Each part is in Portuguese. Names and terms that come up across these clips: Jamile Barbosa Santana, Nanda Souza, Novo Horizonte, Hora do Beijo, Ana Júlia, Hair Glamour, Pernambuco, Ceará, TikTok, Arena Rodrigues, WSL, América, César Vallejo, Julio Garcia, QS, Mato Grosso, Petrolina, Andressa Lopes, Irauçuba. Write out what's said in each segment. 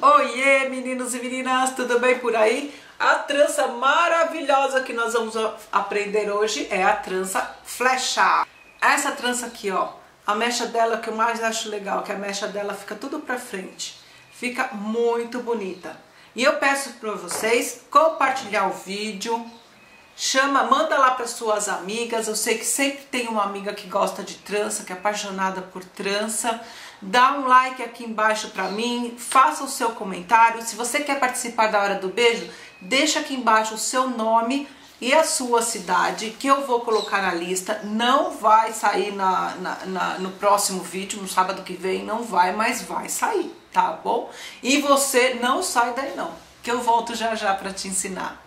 Oiê, meninos e meninas, tudo bem por aí? A trança maravilhosa que nós vamos aprender hoje é a trança flecha. Essa trança aqui, ó, a mecha dela que eu mais acho legal, que a mecha dela fica tudo pra frente. Fica muito bonita. E eu peço pra vocês compartilhar o vídeo, manda lá para suas amigas. Eu sei que sempre tem uma amiga que gosta de trança, que é apaixonada por trança. Dá um like aqui embaixo pra mim, faça o seu comentário. Se você quer participar da Hora do Beijo, deixa aqui embaixo o seu nome e a sua cidade, que eu vou colocar na lista. Não vai sair no próximo vídeo, no sábado que vem, não vai, mas vai sair, tá bom? E você não sai daí não, que eu volto já já pra te ensinar.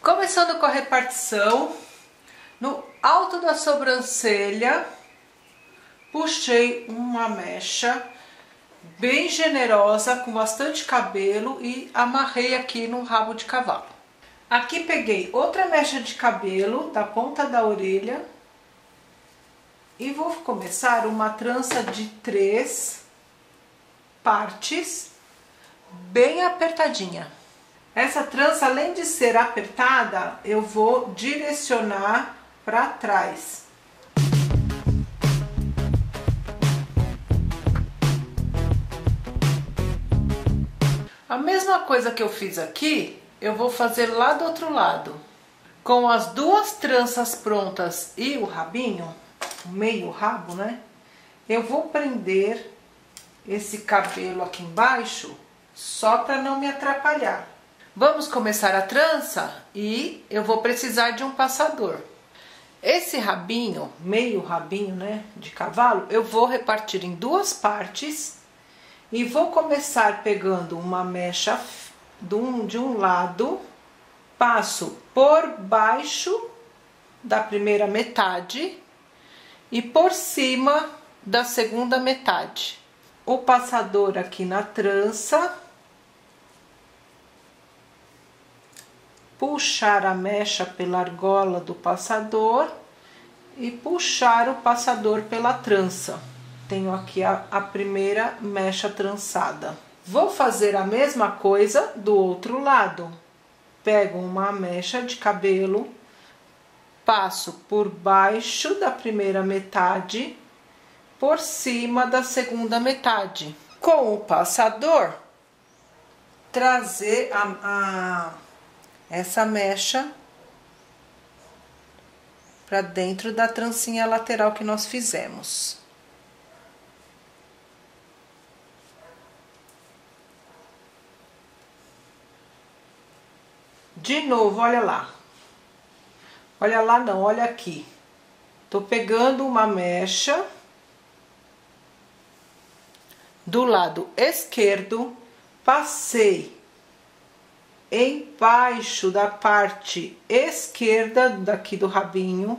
Começando com a repartição, no alto da sobrancelha, puxei uma mecha bem generosa, com bastante cabelo, e amarrei aqui no rabo de cavalo. Aqui peguei outra mecha de cabelo, da ponta da orelha, e vou começar uma trança de 3 partes, bem apertadinha. Essa trança, além de ser apertada, eu vou direcionar para trás. A mesma coisa que eu fiz aqui, eu vou fazer lá do outro lado. Com as 2 tranças prontas e o rabinho, meio rabo, né? Eu vou prender esse cabelo aqui embaixo, só para não me atrapalhar. Vamos começar a trança e eu vou precisar de um passador. Esse rabinho, meio rabinho, né, de cavalo, eu vou repartir em 2 partes e vou começar pegando uma mecha de um lado, passo por baixo da primeira metade e por cima da segunda metade. O passador aqui na trança, puxar a mecha pela argola do passador e puxar o passador pela trança. Tenho aqui a primeira mecha trançada. Vou fazer a mesma coisa do outro lado. Pego uma mecha de cabelo, passo por baixo da primeira metade, por cima da segunda metade. Com o passador, trazer essa mecha para dentro da trancinha lateral que nós fizemos. De novo, olha lá. Olha lá não, olha aqui. Tô pegando uma mecha do lado esquerdo, passei embaixo da parte esquerda daqui do rabinho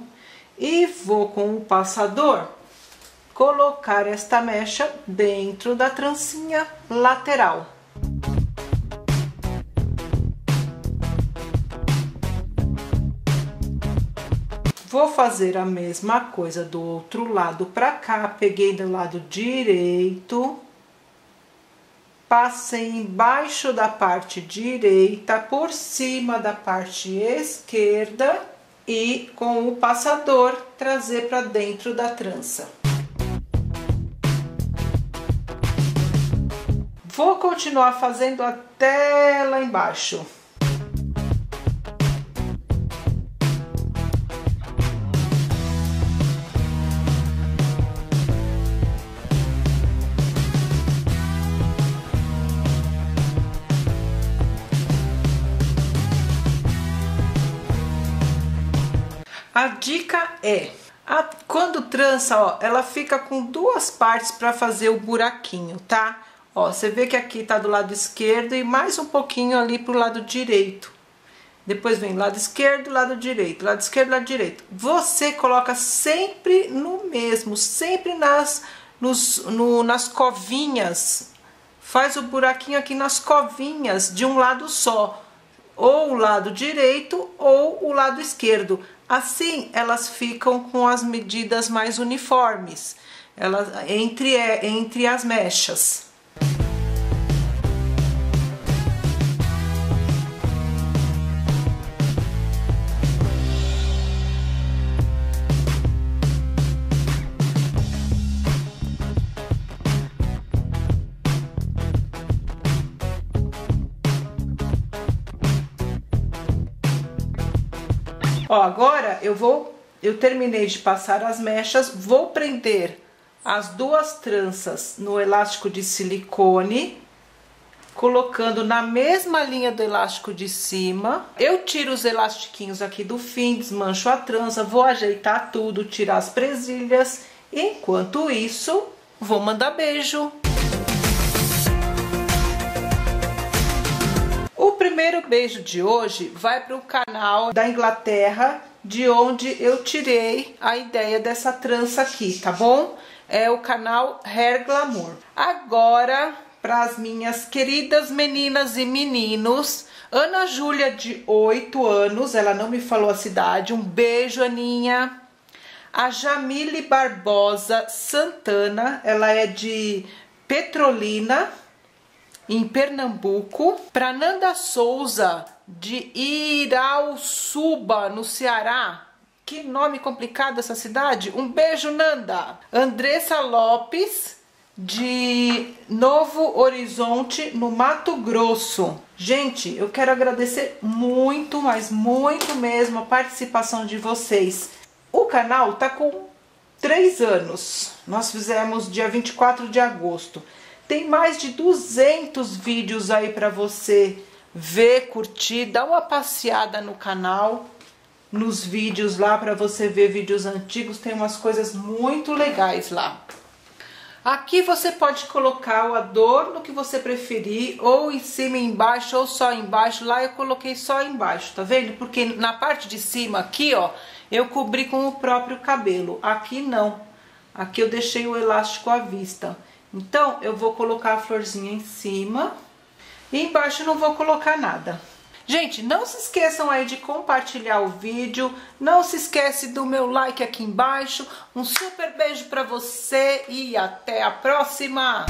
e vou com o passador colocar esta mecha dentro da trancinha lateral. Vou fazer a mesma coisa do outro lado para cá, peguei do lado direito, passei embaixo da parte direita, por cima da parte esquerda e com o passador trazer para dentro da trança. Vou continuar fazendo até lá embaixo. A dica é, quando trança, ó, ela fica com 2 partes para fazer o buraquinho, tá? Ó, você vê que aqui tá do lado esquerdo e mais um pouquinho ali pro lado direito. Depois vem lado esquerdo, lado direito, lado esquerdo, lado direito. Você coloca sempre no mesmo, sempre nas covinhas. Faz o buraquinho aqui nas covinhas de um lado só. ou o lado direito ou o lado esquerdo. Assim, elas ficam com as medidas mais uniformes, elas, entre as mechas. Ó, agora eu terminei de passar as mechas, vou prender as duas tranças no elástico de silicone, colocando na mesma linha do elástico de cima. Eu tiro os elastiquinhos aqui do fim, desmancho a trança, vou ajeitar tudo, tirar as presilhas. Enquanto isso, vou mandar beijo. O primeiro beijo de hoje vai para o canal da Inglaterra, de onde eu tirei a ideia dessa trança aqui, tá bom? É o canal Hair Glamour. Agora, para as minhas queridas meninas e meninos, Ana Júlia, de 8 anos, ela não me falou a cidade, um beijo, Aninha. A Jamile Barbosa Santana, ela é de Petrolina, em Pernambuco. Para Nanda Souza, de Irauçuba, no Ceará. Que nome complicado essa cidade. Um beijo, Nanda. Andressa Lopes, de Novo Horizonte, no Mato Grosso. Gente, eu quero agradecer muito, mas muito mesmo, a participação de vocês. O canal tá com 3 anos. Nós fizemos dia 24 de agosto. Tem mais de 200 vídeos aí para você ver, curtir, dá uma passeada no canal, nos vídeos lá para você ver vídeos antigos, tem umas coisas muito legais lá. Aqui você pode colocar o adorno que você preferir, ou em cima, embaixo, ou só embaixo. Lá eu coloquei só embaixo, tá vendo? Porque na parte de cima aqui, ó, eu cobri com o próprio cabelo. Aqui não, aqui eu deixei o elástico à vista. Então, eu vou colocar a florzinha em cima e embaixo não vou colocar nada. Gente, não se esqueçam aí de compartilhar o vídeo, não se esquece do meu like aqui embaixo. Um super beijo pra você e até a próxima!